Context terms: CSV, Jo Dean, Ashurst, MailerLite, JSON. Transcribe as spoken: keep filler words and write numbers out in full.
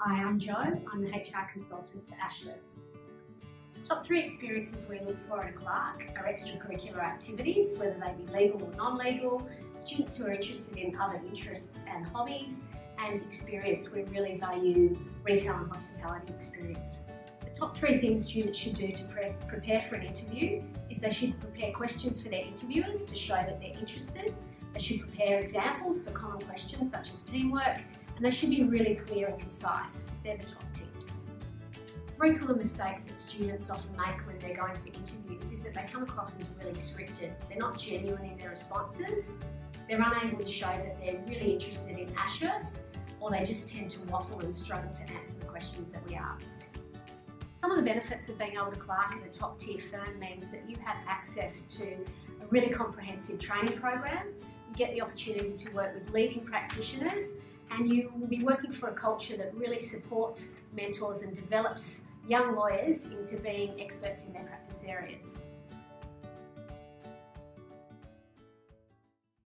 Hi, I'm Jo, I'm the H R consultant for Ashurst. Top three experiences we look for in a clerk are extracurricular activities, whether they be legal or non-legal, students who are interested in other interests and hobbies, and experience. We really value retail and hospitality experience. The top three things students should do to pre prepare for an interview is they should prepare questions for their interviewers to show that they're interested. They should prepare examples for common questions such as teamwork, and they should be really clear and concise. They're the top tips. Three common mistakes that students often make when they're going for interviews is that they come across as really scripted. They're not genuine in their responses. They're unable to show that they're really interested in Ashurst, or they just tend to waffle and struggle to answer the questions that we ask. Some of the benefits of being able to clerk at a top tier firm means that you have access to a really comprehensive training program. You get the opportunity to work with leading practitioners, and you will be working for a culture that really supports, mentors and develops young lawyers into being experts in their practice areas.